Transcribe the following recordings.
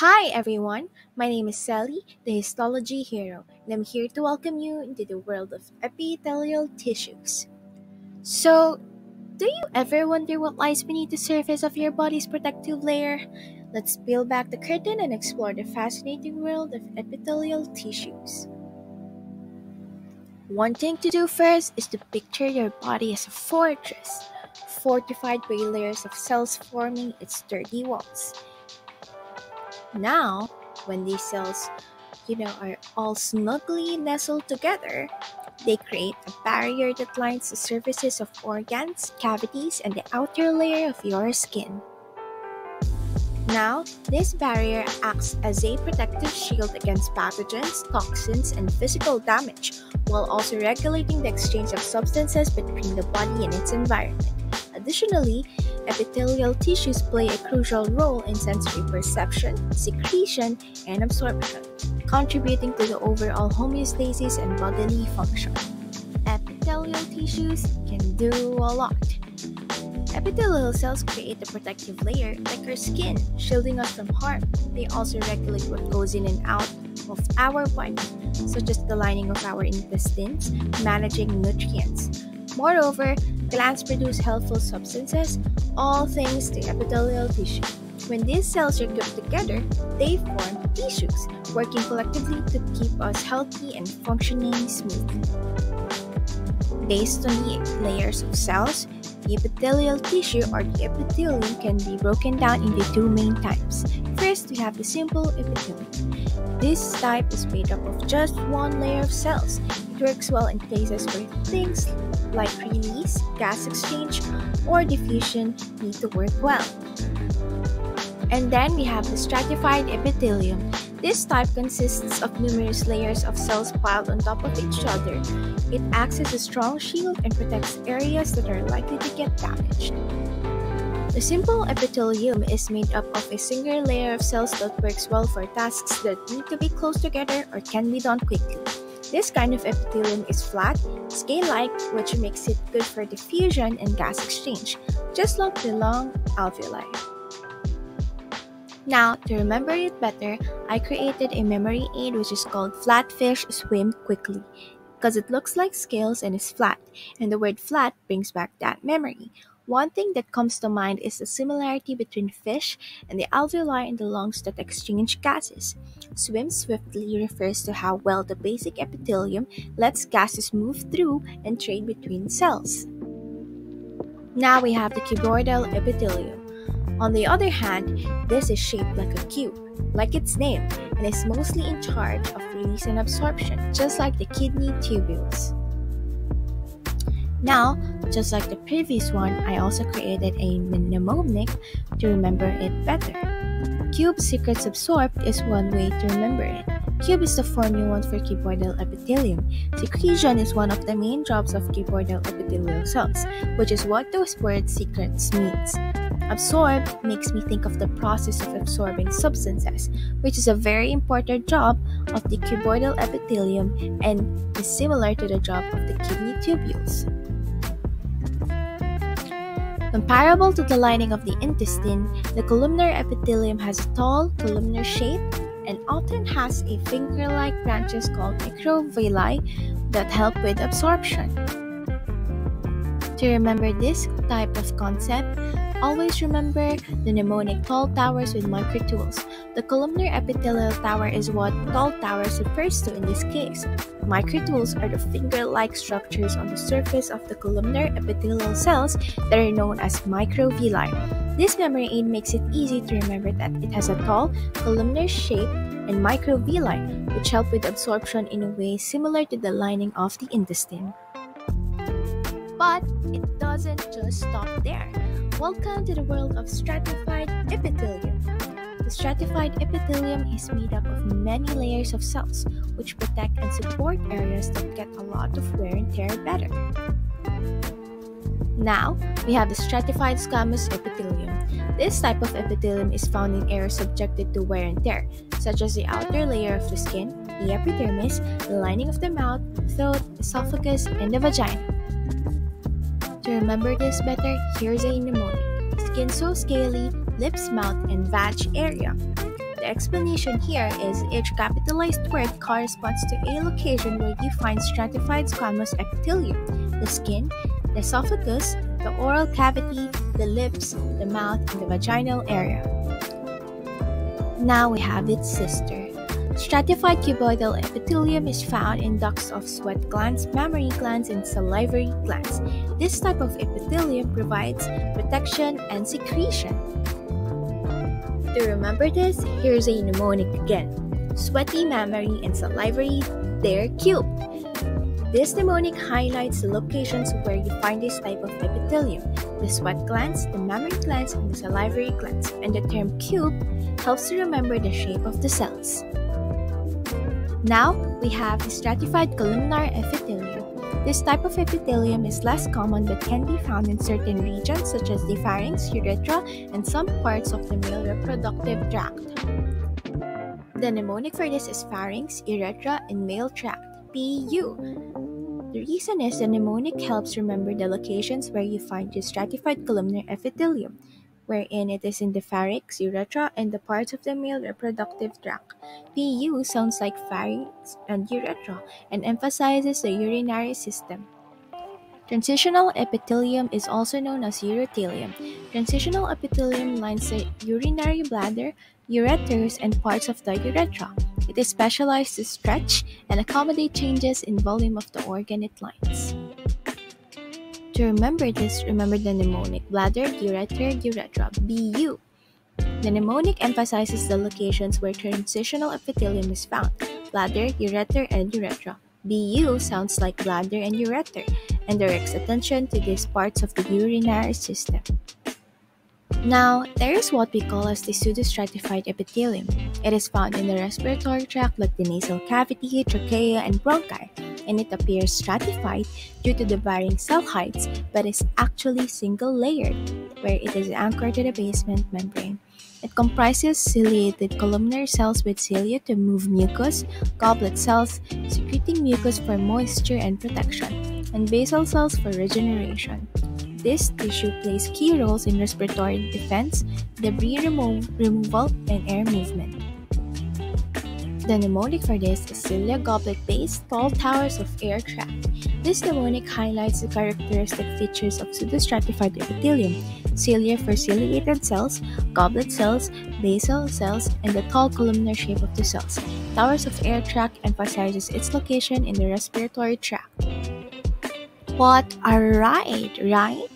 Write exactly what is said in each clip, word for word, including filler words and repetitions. Hi everyone, my name is Sally, the histology hero, and I'm here to welcome you into the world of epithelial tissues. So, do you ever wonder what lies beneath the surface of your body's protective layer? Let's peel back the curtain and explore the fascinating world of epithelial tissues. One thing to do first is to picture your body as a fortress, fortified by layers of cells forming its sturdy walls. Now, when these cells, you know, are all snugly nestled together, they create a barrier that lines the surfaces of organs, cavities, and the outer layer of your skin. Now, this barrier acts as a protective shield against pathogens, toxins, and physical damage, while also regulating the exchange of substances between the body and its environment. Additionally, epithelial tissues play a crucial role in sensory perception, secretion, and absorption, contributing to the overall homeostasis and bodily function. Epithelial tissues can do a lot. Epithelial cells create a protective layer like our skin, shielding us from harm. They also regulate what goes in and out of our body, such as the lining of our intestines, managing nutrients. Moreover, glands produce helpful substances, all thanks to epithelial tissue. When these cells are grouped together, they form tissues, working collectively to keep us healthy and functioning smoothly. Based on the layers of cells, the epithelial tissue or the epithelium can be broken down into two main types. First, we have the simple epithelium. This type is made up of just one layer of cells. It works well in places where things like release, gas exchange, or diffusion need to work well. And then we have the stratified epithelium. This type consists of numerous layers of cells piled on top of each other. It acts as a strong shield and protects areas that are likely to get damaged. The simple epithelium is made up of a single layer of cells that works well for tasks that need to be close together or can be done quickly. This kind of epithelium is flat, scale-like, which makes it good for diffusion and gas exchange, just like the long alveoli. Now, to remember it better, I created a memory aid which is called Flatfish Swim Quickly, because it looks like scales and is flat, and the word flat brings back that memory. One thing that comes to mind is the similarity between fish and the alveoli in the lungs that exchange gases. Swim swiftly refers to how well the basic epithelium lets gases move through and trade between cells. Now we have the cuboidal epithelium. On the other hand, this is shaped like a cube, like its name, and is mostly in charge of release and absorption, just like the kidney tubules. Now, just like the previous one, I also created a mnemonic to remember it better. Cube Secrets Absorbed is one way to remember it. Cube is the form you want for cuboidal epithelium. Secretion is one of the main jobs of cuboidal epithelial cells, which is what those words secrets means. Absorb makes me think of the process of absorbing substances, which is a very important job of the cuboidal epithelium and is similar to the job of the kidney tubules. Comparable to the lining of the intestine, the columnar epithelium has a tall, columnar shape and often has a finger-like branches called microvilli that help with absorption. To remember this type of concept, always remember the mnemonic tall towers with microtools. The columnar epithelial tower is what tall towers refers to in this case. Microtools are the finger-like structures on the surface of the columnar epithelial cells that are known as microvilli. This memory aid makes it easy to remember that it has a tall, columnar shape and microvilli, which help with absorption in a way similar to the lining of the intestine. But it doesn't just stop there. Welcome to the world of stratified epithelium. The stratified epithelium is made up of many layers of cells, which protect and support areas that get a lot of wear and tear better. Now, we have the stratified squamous epithelium. This type of epithelium is found in areas subjected to wear and tear, such as the outer layer of the skin, the epidermis, the lining of the mouth, throat, esophagus, and the vagina. To remember this better, here's a mnemonic. Skin so scaly, lips, mouth, and vag area. The explanation here is each capitalized word corresponds to a location where you find stratified squamous epithelium: the skin, the esophagus, the oral cavity, the lips, the mouth, and the vaginal area. Now we have its sister. Stratified cuboidal epithelium is found in ducts of sweat glands, mammary glands, and salivary glands. This type of epithelium provides protection and secretion. To remember this, here's a mnemonic again: sweaty mammary and salivary, they're cube. This mnemonic highlights the locations where you find this type of epithelium: the sweat glands, the mammary glands, and the salivary glands, and the term cube helps to remember the shape of the cells. Now, we have the stratified columnar epithelium. This type of epithelium is less common but can be found in certain regions such as the pharynx, urethra, and some parts of the male reproductive tract. The mnemonic for this is pharynx, urethra, and male tract, P U. The reason is the mnemonic helps remember the locations where you find the stratified columnar epithelium, wherein it is in the pharynx, urethra, and the parts of the male reproductive tract. P U sounds like pharynx and urethra and emphasizes the urinary system. Transitional epithelium is also known as urothelium. Transitional epithelium lines the urinary bladder, ureters, and parts of the urethra. It is specialized to stretch and accommodate changes in volume of the organ it lines. To remember this, remember the mnemonic bladder, ureter, urethra, B U. The mnemonic emphasizes the locations where transitional epithelium is found: bladder, ureter, and urethra. B U sounds like bladder and ureter and directs attention to these parts of the urinary system. Now, there is what we call as the pseudostratified epithelium. It is found in the respiratory tract like the nasal cavity, trachea, and bronchi, and it appears stratified due to the varying cell heights but is actually single-layered, where it is anchored to the basement membrane. It comprises ciliated columnar cells with cilia to move mucus, goblet cells secreting mucus for moisture and protection, and basal cells for regeneration. This tissue plays key roles in respiratory defense, debris remo removal, and air movement. The mnemonic for this is cilia goblet based tall towers of air tract. This mnemonic highlights the characteristic features of pseudostratified epithelium: cilia for ciliated cells, goblet cells, basal cells, and the tall columnar shape of the cells. Towers of air tract emphasizes its location in the respiratory tract. What are right, right?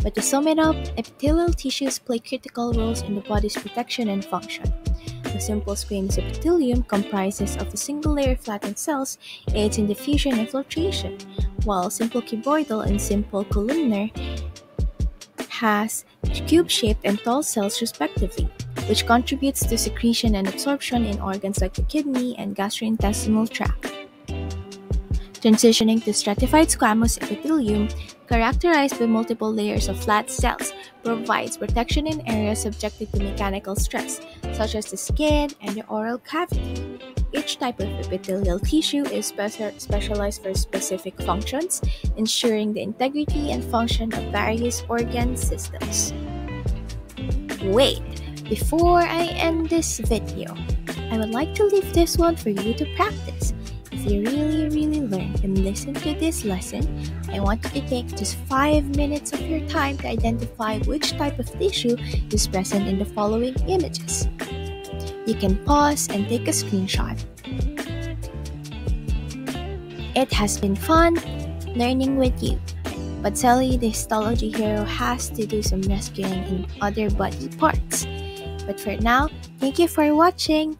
But to sum it up, epithelial tissues play critical roles in the body's protection and function. The simple squamous epithelium comprises of a single layer of flattened cells, aids in diffusion and filtration, while simple cuboidal and simple columnar has cube-shaped and tall cells respectively, which contributes to secretion and absorption in organs like the kidney and gastrointestinal tract. Transitioning to stratified squamous epithelium, characterized by multiple layers of flat cells, provides protection in areas subjected to mechanical stress, such as the skin and the oral cavity. Each type of epithelial tissue is spe- specialized for specific functions, ensuring the integrity and function of various organ systems. Wait! Before I end this video, I would like to leave this one for you to practice. If you really, really learned and listened to this lesson, I want you to take just five minutes of your time to identify which type of tissue is present in the following images. You can pause and take a screenshot. It has been fun learning with you, but Sally, the histology hero, has to do some rescuing in other body parts. But for now, thank you for watching.